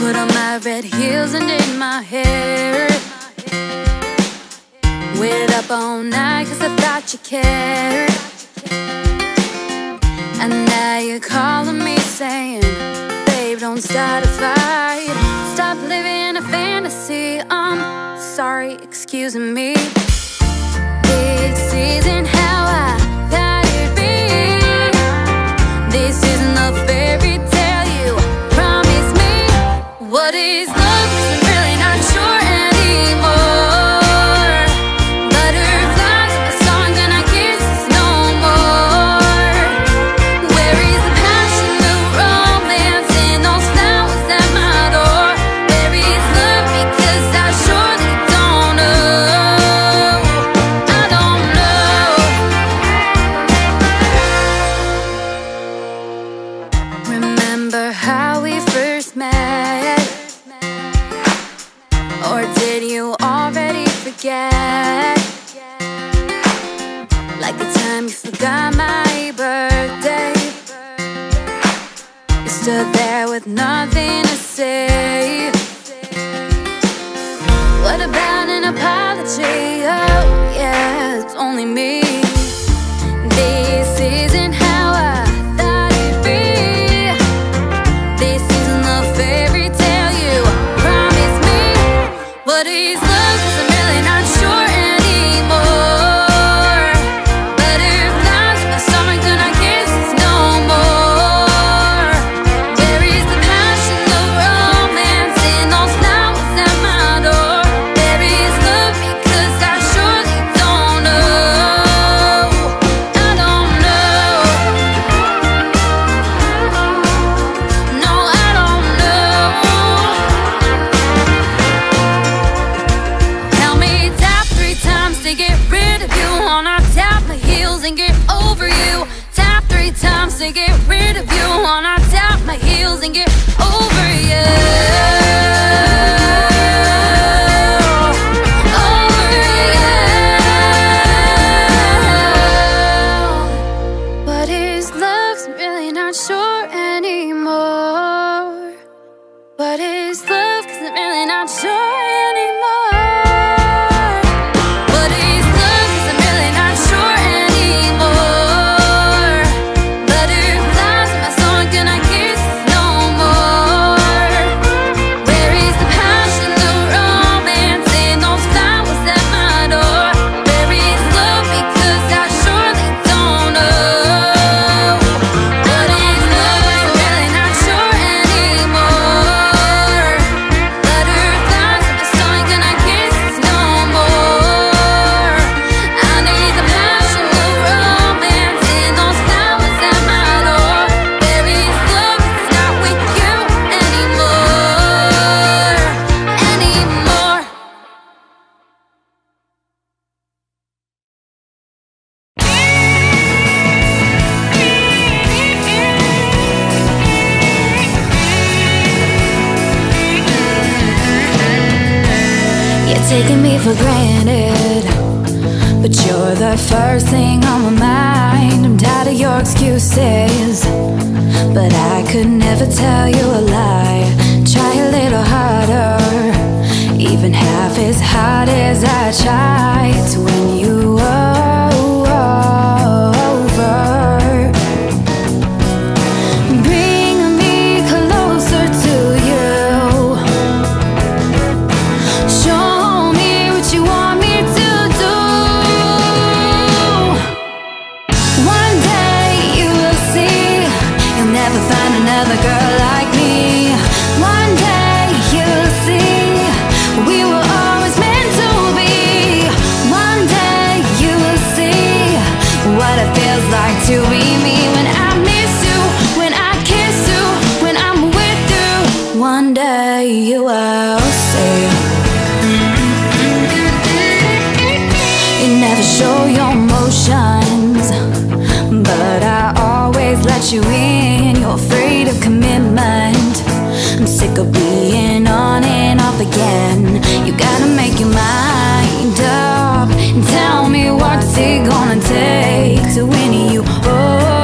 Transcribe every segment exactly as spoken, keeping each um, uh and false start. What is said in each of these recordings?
Put on my red heels and did my hair. Waited up all night cause I thought you cared. And now you're calling me saying, babe, don't start a fight. Stop living in a fantasy, I'm sorry, excuse me. Big season, how I thought it'd be. This isn't a fairy tale. What is love? I'm really not sure anymore. Butterflies, a song and I kiss no more. Where is the passion, the romance, and those flowers at my door? Where is love? Because I surely don't know. I don't know. Remember how we first met? Or did you already forget? Like the time you forgot my birthday. You stood there with nothing to say. What about an apology? Oh yeah, it's only me. This isn't how I thought it'd be. This isn't a fairy tale you promised me. What is love? 'Cause I'm really not sure anymore. Butterflies, a song and I kiss no more. Where is the passion, the romance, and those flowers at my door? Where is love? Because I surely don't know. I don't know. No, I don't know. Tell me tap three times to get rid of you. Wanna tap my heels and get over you. Tap three times to get rid of you. Wanna tap my heels and get over you. Over you. What is love? I'm really not sure anymore. What is love? 'Cause I'm really not sure anymore. What is love? 'Cause I'm really not sure anymore. Butterflies, my song and I kiss no more. Where is the passion, the romance, and those flowers at my door? Where is love? Because I surely don't know. What is love? 'Cause I'm really not sure anymore. Butterflies, my song and I kiss no more. I need the passion, the romance, and those flowers at my door. Where is love? 'Cause it's not with you anymore, anymore. You're taking me for granted, but you're the first thing on my mind. I'm tired of your excuses, but I could never tell you a lie. Try a little harder, even half as hard as I try. It's when you were over. Bring me closer to you. Show me what you want me to do. One day you will see, you'll never find another girl like me. One day you'll see, we were always meant to be. One day show your emotions, but I always let you in. You're afraid of commitment. I'm sick of being on and off again. You gotta make your mind up and tell me what's it gonna take to win you over.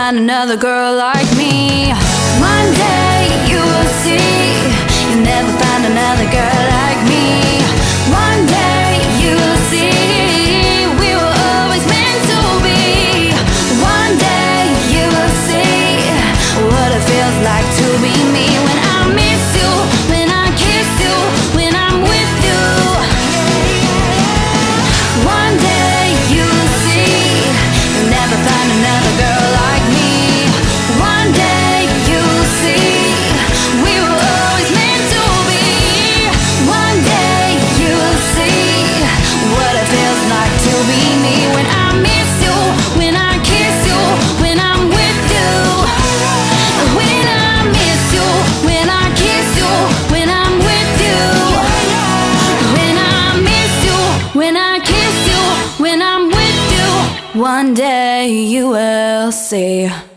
Find another girl like me. One day you will see. You'll never find another girl like me. One day you will see. We were always meant to be. One day you will see what it feels like to be me. When I miss you, when I kiss you, when I'm with you. One day you will see. You'll never find another girl like me. One day you will see.